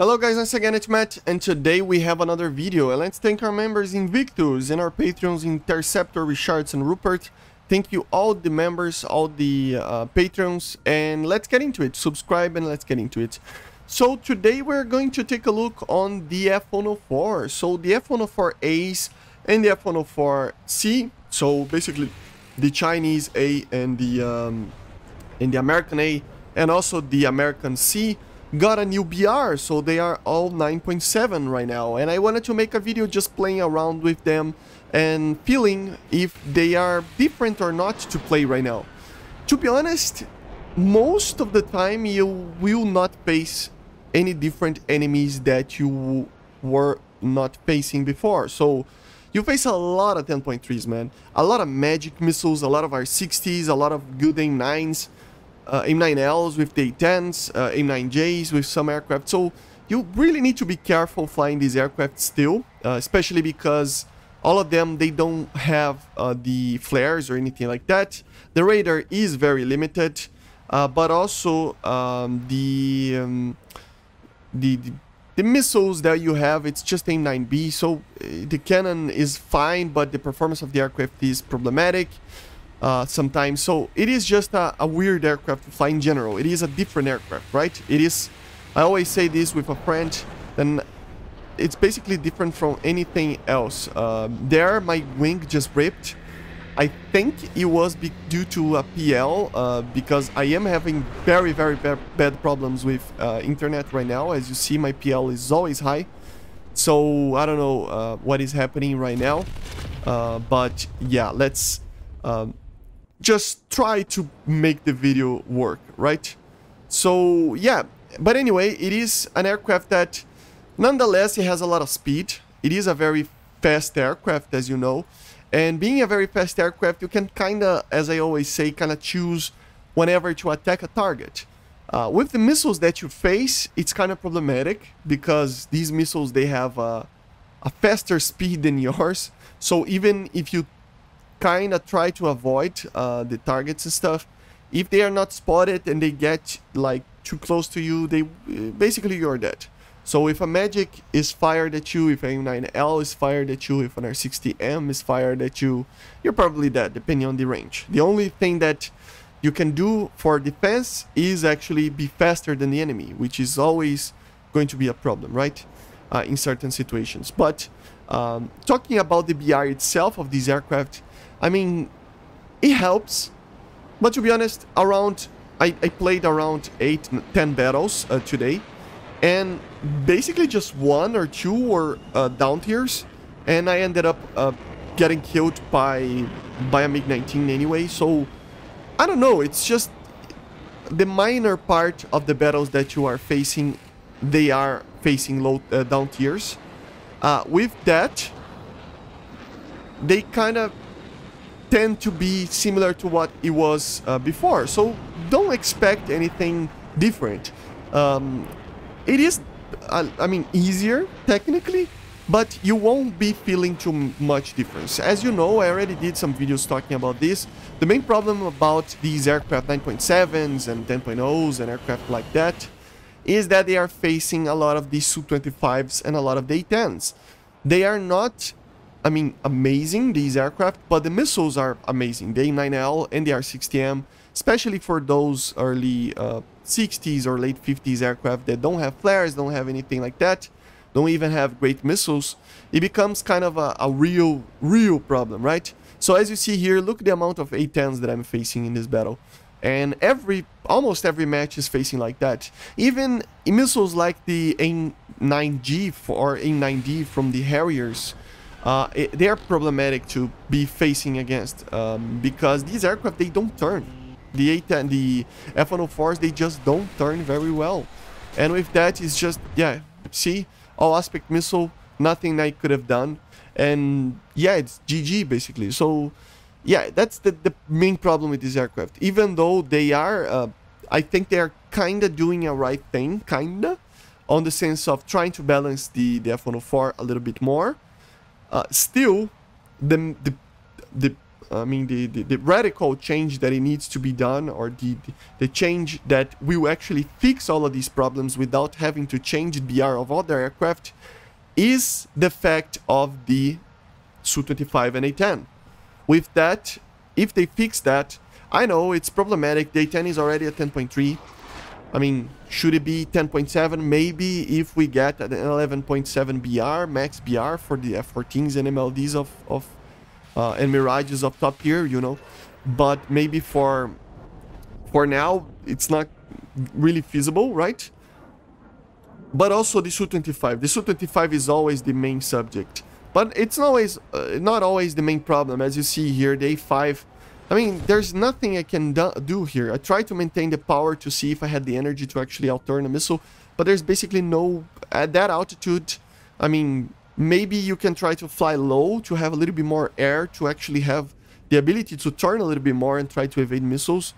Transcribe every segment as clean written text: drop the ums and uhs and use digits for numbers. Hello guys, once again it's Matt, and today we have another video, and let's thank our members Invictus and our patrons Interceptor, Richards and Rupert. Thank you all the members, all the patrons, and let's get into it. Subscribe and let's get into it. So today we're going to take a look on the F-104. So the F-104A's and the F-104C, so basically the Chinese A and the American A and also the American C, got a new BR, so they are all 9.7 right now, and I wanted to make a video just playing around with them and feeling if they are different or not to play right now. To be honest, most of the time you will not face any different enemies that you were not facing before. So you face a lot of 10.3s, man, a lot of magic missiles, a lot of R-60s, a lot of good AIM-9s, AIM-9Ls with the A-10s, AIM-9Js with some aircraft. So you really need to be careful flying these aircraft still, especially because all of them, they don't have the flares or anything like that. The radar is very limited, but also the missiles that you have, it's just AIM-9B, so the cannon is fine, but the performance of the aircraft is problematic. Sometimes, so it is just a weird aircraft to fly in general. It is a different aircraft, right? It is, I always say this with a friend, then it's basically different from anything else. There my wing just ripped. I think it was due to a PL, because I am having very, very bad problems with internet right now. As you see, my PL is always high, so I don't know what is happening right now, but yeah, let's just try to make the video work, right? So yeah, but anyway, it is an aircraft that nonetheless it has a lot of speed. It is a very fast aircraft, as you know, and being a very fast aircraft, you can kind of, as I always say, kind of choose whenever to attack a target. With the missiles that you face, it's kind of problematic because these missiles, they have a faster speed than yours, so even if you kind of try to avoid the targets and stuff, if they are not spotted and they get like too close to you, they basically, you're dead. So if a magic is fired at you, if AIM-9L is fired at you, if an R-60M is fired at you, you're probably dead, depending on the range. The only thing that you can do for defense is actually be faster than the enemy, which is always going to be a problem, right? In certain situations. But talking about the BR itself of these aircraft, I mean, it helps, but to be honest, around I played around 8-10 battles today, and basically just one or two were down tiers, and I ended up getting killed by a MiG-19 anyway. So I don't know, it's just the minor part of the battles that you are facing, they are facing low down tiers. With that, they kind of tend to be similar to what it was before, so don't expect anything different. It is, I mean, easier technically, but you won't be feeling too much difference. As you know, I already did some videos talking about this. The main problem about these aircraft 9.7s and 10.0s and aircraft like that is that they are facing a lot of these Su-25s and a lot of the A-10s. They are not, I mean, amazing, these aircraft, but the missiles are amazing. The AIM-9L and the R-60M, especially for those early 60s or late 50s aircraft that don't have flares, don't have anything like that, don't even have great missiles, it becomes kind of a real problem, right? So as you see here, look at the amount of A-10s that I'm facing in this battle. And almost every match is facing like that. Even missiles like the AIM-9G or AIM-9D from the Harriers, they are problematic to be facing against, because these aircraft, they don't turn. The A-10, the F-104s, they just don't turn very well. And with that, it's just, yeah, see, all aspect missile, nothing I could have done. And yeah, it's GG basically. So yeah, that's the main problem with these aircraft. Even though they are, I think they are kind of doing a right thing, kind of, on the sense of trying to balance the F-104 a little bit more. Still, the I mean, the radical change that it needs to be done, or the change that will actually fix all of these problems without having to change BR of other aircraft, is the fact of the Su-25 and A-10. With that, if they fix that, I know it's problematic. The A-10 is already at 10.3. I mean, should it be 10.7? Maybe if we get an 11.7 BR, max BR for the F-14s and MLDs and Mirages of top tier, you know. But maybe for now, it's not really feasible, right? But also the Su-25. The Su-25 is always the main subject. But it's always, not always the main problem. As you see here, the A-5. I mean, there's nothing I can do here. I try to maintain the power to see if I had the energy to actually outturn a missile, but there's basically no... At that altitude, I mean, maybe you can try to fly low to have a little bit more air, to actually have the ability to turn a little bit more and try to evade missiles.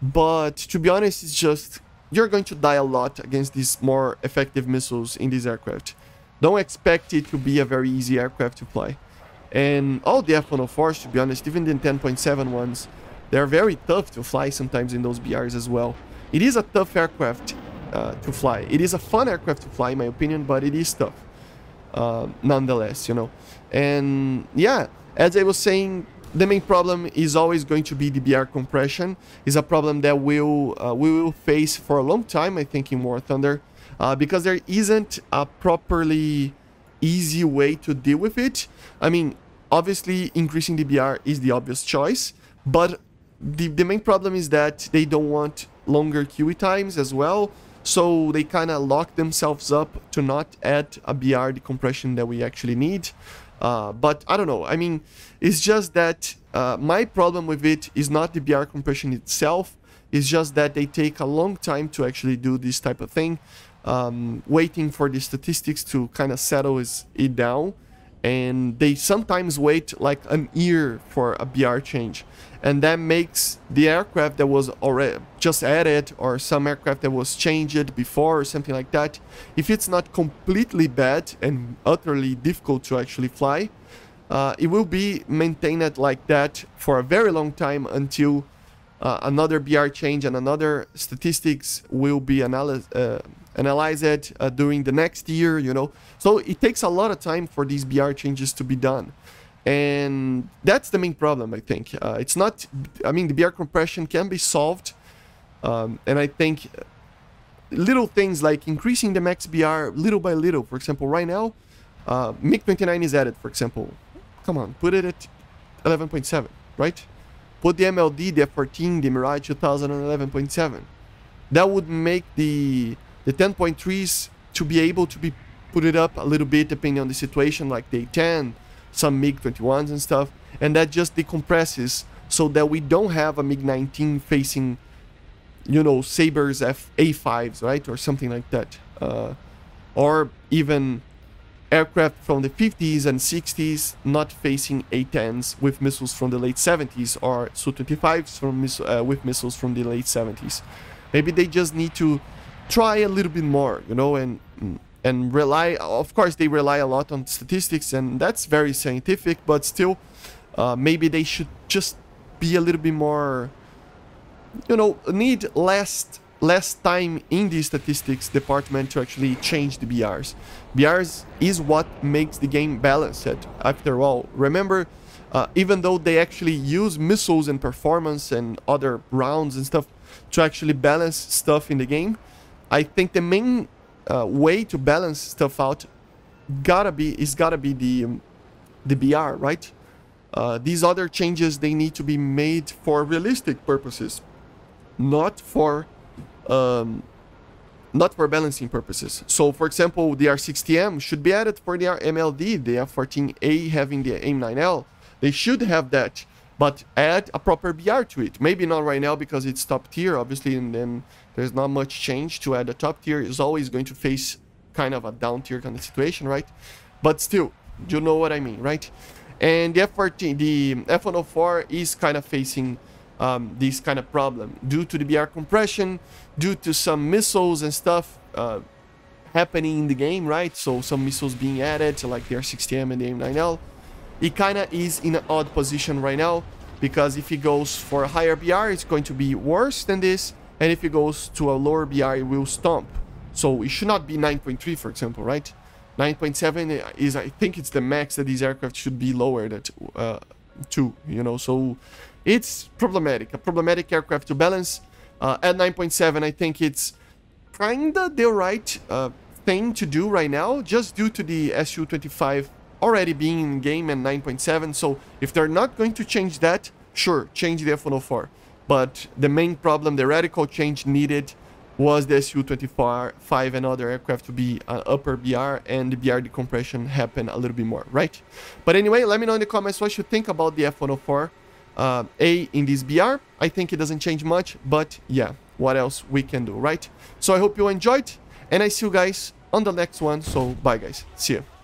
But to be honest, it's just... You're going to die a lot against these more effective missiles in this aircraft. Don't expect it to be a very easy aircraft to fly. And all the F-104s, to be honest, even the 10.7 ones, they're very tough to fly sometimes in those BRs as well. It is a tough aircraft to fly. It is a fun aircraft to fly, in my opinion, but it is tough nonetheless, you know. And yeah, as I was saying, the main problem is always going to be the BR compression. It's a problem that we will face for a long time, I think, in War Thunder, because there isn't a properly easy way to deal with it. I mean, obviously increasing the BR is the obvious choice, but the main problem is that they don't want longer QE times as well, so they kind of lock themselves up to not add a BR decompression that we actually need. But I don't know, I mean, it's just that my problem with it is not the BR compression itself, it's just that they take a long time to actually do this type of thing. Waiting for the statistics to kind of settle it down, and they sometimes wait like an year for a BR change, and that makes the aircraft that was already just added, or some aircraft that was changed before or something like that, if it's not completely bad and utterly difficult to actually fly, it will be maintained like that for a very long time until another BR change and another statistics will be analyzed during the next year, you know. So it takes a lot of time for these BR changes to be done, and that's the main problem, I think. It's not, I mean, the BR compression can be solved, and I think little things like increasing the max BR little by little. For example, right now, MiG-29 is added, for example. Come on, put it at 11.7, right? Put the MLD, the F-14, the Mirage 2000 on 11.7. That would make the 10.3s to be able to be put it up a little bit depending on the situation, like the A-10, some MiG-21s and stuff, and that just decompresses so that we don't have a MiG-19 facing, you know, Sabre's A-5s, right, or something like that, or even aircraft from the 50s and 60s not facing A-10s with missiles from the late 70s, or Su-25s with missiles from the late 70s. Maybe they just need to try a little bit more, you know, and rely, of course, they rely a lot on statistics, and that's very scientific, but still, maybe they should just be a little bit more, you know, need less time in the statistics department to actually change the BRs. BRs is what makes the game balanced, after all. Remember, even though they actually use missiles and performance and other rounds and stuff to actually balance stuff in the game, I think the main way to balance stuff out gotta be the BR, right? These other changes, they need to be made for realistic purposes, not for balancing purposes. So, for example, the R-60M should be added for the MLD, the F-14A having the AIM-9L. They should have that, but add a proper BR to it. Maybe not right now because it's top tier, obviously, and then there's not much change to add. A top tier is always going to face kind of a down tier kind of situation, right? But still, you know what I mean, right? And the F-14, the F-104 is kind of facing this kind of problem due to the BR compression, due to some missiles and stuff happening in the game, right? So some missiles being added, like the R-60M and the AIM-9L. He kind of is in an odd position right now, because if he goes for a higher BR, it's going to be worse than this. And if he goes to a lower BR, it will stomp. So it should not be 9.3, for example, right? 9.7 is, I think it's the max that these aircraft should be lowered at to, you know. So it's problematic, a problematic aircraft to balance. At 9.7, I think it's kind of the right thing to do right now, just due to the Su-25 already being in game and 9.7. So if they're not going to change that, sure, change the F-104. But the main problem, the radical change needed, was the Su-25 and other aircraft to be an upper BR, and the BR decompression happen a little bit more, right? But anyway, let me know in the comments what you think about the F-104 A in this BR. I think it doesn't change much, but yeah, what else we can do, right? So I hope you enjoyed, and I see you guys on the next one. So bye guys, see you.